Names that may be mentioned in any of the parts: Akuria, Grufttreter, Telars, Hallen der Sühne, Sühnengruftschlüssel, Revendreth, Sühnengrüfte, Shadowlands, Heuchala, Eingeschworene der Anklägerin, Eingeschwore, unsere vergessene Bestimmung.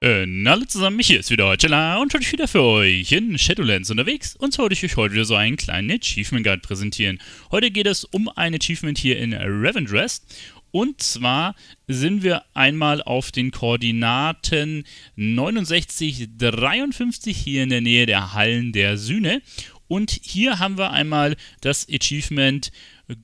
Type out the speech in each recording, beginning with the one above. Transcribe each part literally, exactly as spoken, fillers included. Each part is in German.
Und alle zusammen, hier ist wieder Heuchala und heute wieder für euch in Shadowlands unterwegs. Und zwar wollte ich euch heute wieder so einen kleinen Achievement Guide präsentieren. Heute geht es um ein Achievement hier in Revendreth. Und zwar sind wir einmal auf den Koordinaten neunundsechzig, dreiundfünfzig hier in der Nähe der Hallen der Sühne. Und hier haben wir einmal das Achievement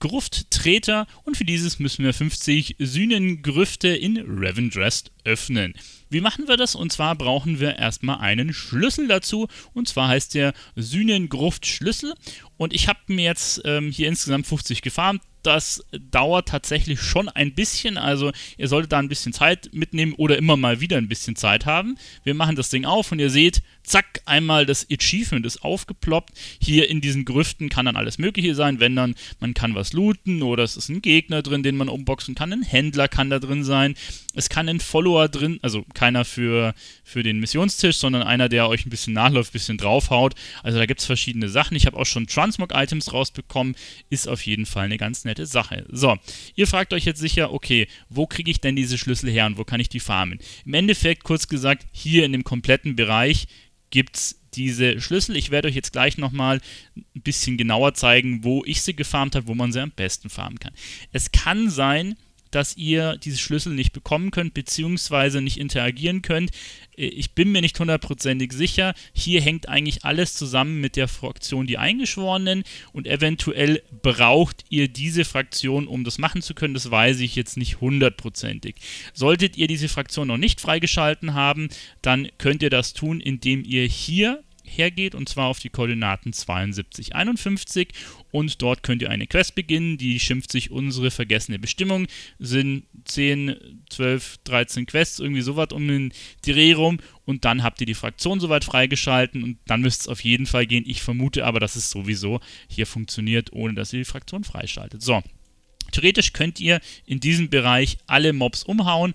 Grufttreter und für dieses müssen wir fünfzig Sühnengrüfte in Revendreth öffnen. Wie machen wir das? Und zwar brauchen wir erstmal einen Schlüssel dazu und zwar heißt der Sühnengruftschlüssel und ich habe mir jetzt ähm, hier insgesamt fünfzig gefarmt. Das dauert tatsächlich schon ein bisschen, also ihr solltet da ein bisschen Zeit mitnehmen oder immer mal wieder ein bisschen Zeit haben. Wir machen das Ding auf und ihr seht, zack, einmal das Achievement ist aufgeploppt. Hier in diesen Grüften kann dann alles Mögliche sein, wenn dann, man kann was looten oder es ist ein Gegner drin, den man umboxen kann, ein Händler kann da drin sein, es kann ein Follower drin, also keiner für, für den Missionstisch, sondern einer, der euch ein bisschen nachläuft, ein bisschen draufhaut. Also da gibt es verschiedene Sachen. Ich habe auch schon Transmog-Items rausbekommen, ist auf jeden Fall eine ganz nette Sache. So, ihr fragt euch jetzt sicher, okay, wo kriege ich denn diese Schlüssel her und wo kann ich die farmen? Im Endeffekt, kurz gesagt, hier in dem kompletten Bereich gibt es diese Schlüssel. Ich werde euch jetzt gleich nochmal ein bisschen genauer zeigen, wo ich sie gefarmt habe, wo man sie am besten farmen kann. Es kann sein, dass ihr diese Schlüssel nicht bekommen könnt, beziehungsweise nicht interagieren könnt. Ich bin mir nicht hundertprozentig sicher. Hier hängt eigentlich alles zusammen mit der Fraktion die Eingeschworenen und eventuell braucht ihr diese Fraktion, um das machen zu können. Das weiß ich jetzt nicht hundertprozentig. Solltet ihr diese Fraktion noch nicht freigeschalten haben, dann könnt ihr das tun, indem ihr hier hergeht und zwar auf die Koordinaten zweiundsiebzig, einundfünfzig und dort könnt ihr eine Quest beginnen, die schimpft sich unsere vergessene Bestimmung, sind zehn, zwölf, dreizehn Quests, irgendwie sowas um den Dreh rum und dann habt ihr die Fraktion soweit freigeschalten und dann müsst es auf jeden Fall gehen. Ich vermute aber, dass es sowieso hier funktioniert, ohne dass ihr die Fraktion freischaltet. So, theoretisch könnt ihr in diesem Bereich alle Mobs umhauen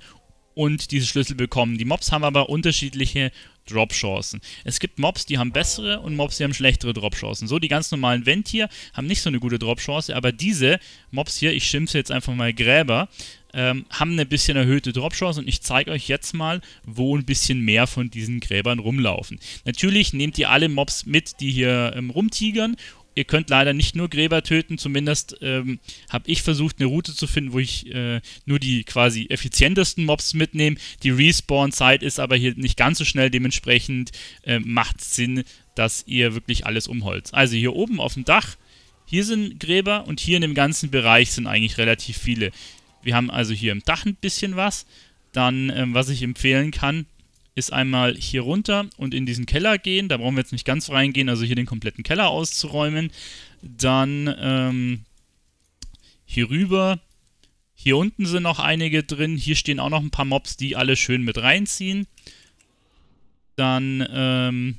und diese Schlüssel bekommen. Die Mobs haben aber unterschiedliche Dropchancen. Es gibt Mobs, die haben bessere und Mobs, die haben schlechtere Dropchancen. So, die ganz normalen Vent hier haben nicht so eine gute Dropchance, aber diese Mobs hier, ich schimpfe jetzt einfach mal Gräber, ähm, haben eine bisschen erhöhte Dropchance und ich zeige euch jetzt mal, wo ein bisschen mehr von diesen Gräbern rumlaufen. Natürlich nehmt ihr alle Mobs mit, die hier ähm, rumtigern. Ihr könnt leider nicht nur Gräber töten, zumindest ähm, habe ich versucht, eine Route zu finden, wo ich äh, nur die quasi effizientesten Mobs mitnehme. Die Respawn-Zeit ist aber hier nicht ganz so schnell, dementsprechend äh, macht es Sinn, dass ihr wirklich alles umholzt. Also hier oben auf dem Dach, hier sind Gräber und hier in dem ganzen Bereich sind eigentlich relativ viele. Wir haben also hier im Dach ein bisschen was, dann ähm, was ich empfehlen kann, ist einmal hier runter und in diesen Keller gehen. Da brauchen wir jetzt nicht ganz reingehen, also hier den kompletten Keller auszuräumen. Dann ähm, hier rüber. Hier unten sind noch einige drin. Hier stehen auch noch ein paar Mobs, die alle schön mit reinziehen. Dann ähm,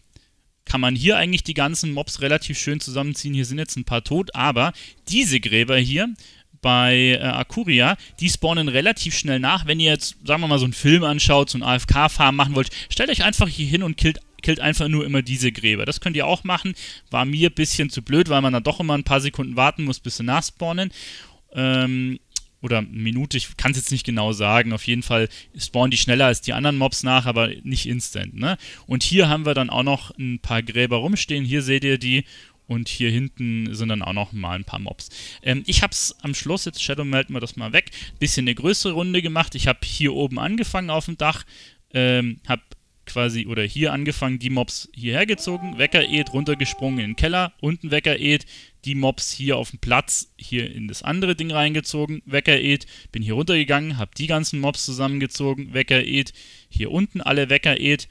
kann man hier eigentlich die ganzen Mobs relativ schön zusammenziehen. Hier sind jetzt ein paar tot, aber diese Gräber hier bei äh, Akuria, die spawnen relativ schnell nach. Wenn ihr jetzt, sagen wir mal, so einen Film anschaut, so einen A F K-Farm machen wollt, stellt euch einfach hier hin und killt, killt einfach nur immer diese Gräber. Das könnt ihr auch machen. War mir ein bisschen zu blöd, weil man dann doch immer ein paar Sekunden warten muss, bis sie nachspawnen. Ähm, oder eine Minute, ich kann es jetzt nicht genau sagen. Auf jeden Fall spawnen die schneller als die anderen Mobs nach, aber nicht instant, ne? Und hier haben wir dann auch noch ein paar Gräber rumstehen. Hier seht ihr die. Und hier hinten sind dann auch noch mal ein paar Mobs. Ähm, ich habe es am Schluss, jetzt Shadow melden wir das mal weg, ein bisschen eine größere Runde gemacht. Ich habe hier oben angefangen auf dem Dach, ähm, habe quasi, oder hier angefangen, die Mobs hierher gezogen, Wecker-Ed, runtergesprungen in den Keller, unten Wecker-Ed, die Mobs hier auf dem Platz, hier in das andere Ding reingezogen, Wecker-Ed, bin hier runtergegangen, habe die ganzen Mobs zusammengezogen, Wecker-Ed, hier unten alle Wecker-Ed,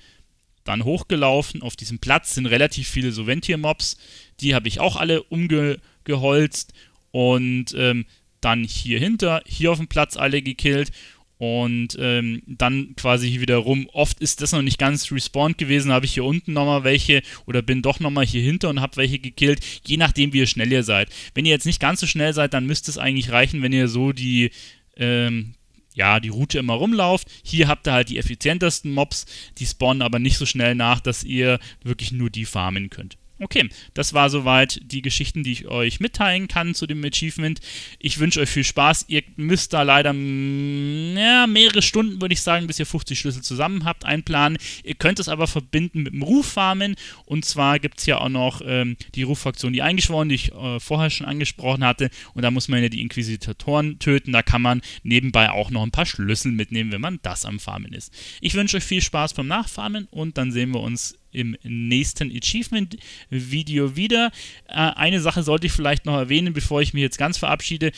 dann hochgelaufen. Auf diesem Platz sind relativ viele so Ventier-Mobs. Die habe ich auch alle umgeholzt. Und ähm, dann hier hinter, hier auf dem Platz alle gekillt. Und ähm, dann quasi hier wieder rum. Oft ist das noch nicht ganz respawned gewesen. Habe ich hier unten nochmal welche oder bin doch nochmal hier hinter und habe welche gekillt. Je nachdem, wie ihr schnell ihr seid. Wenn ihr jetzt nicht ganz so schnell seid, dann müsste es eigentlich reichen, wenn ihr so die... Ähm, ja, die Route immer rumlauft. Hier habt ihr halt die effizientesten Mobs, die spawnen aber nicht so schnell nach, dass ihr wirklich nur die farmen könnt. Okay, das war soweit die Geschichten, die ich euch mitteilen kann zu dem Achievement. Ich wünsche euch viel Spaß. Ihr müsst da leider ja, mehrere Stunden, würde ich sagen, bis ihr fünfzig Schlüssel zusammen habt, einplanen. Ihr könnt es aber verbinden mit dem Ruffarmen. Und zwar gibt es ja auch noch ähm, die Ruffraktion, die Eingeschworen, die ich äh, vorher schon angesprochen hatte. Und da muss man ja die Inquisitoren töten. Da kann man nebenbei auch noch ein paar Schlüssel mitnehmen, wenn man das am Farmen ist. Ich wünsche euch viel Spaß beim Nachfarmen und dann sehen wir uns im nächsten Achievement-Video wieder. Äh, eine Sache sollte ich vielleicht noch erwähnen, bevor ich mich jetzt ganz verabschiede.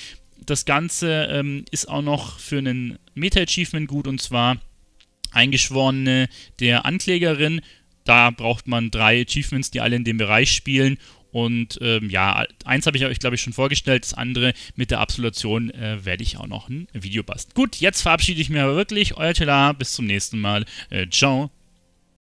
Das Ganze ähm, ist auch noch für einen Meta-Achievement gut, und zwar Eingeschworene der Anklägerin. Da braucht man drei Achievements, die alle in dem Bereich spielen. Und ähm, ja, eins habe ich euch, glaube ich, schon vorgestellt. Das andere mit der Absolution äh, werde ich auch noch ein Video basteln. Gut, jetzt verabschiede ich mich aber wirklich. Euer Telar, bis zum nächsten Mal. Äh, ciao.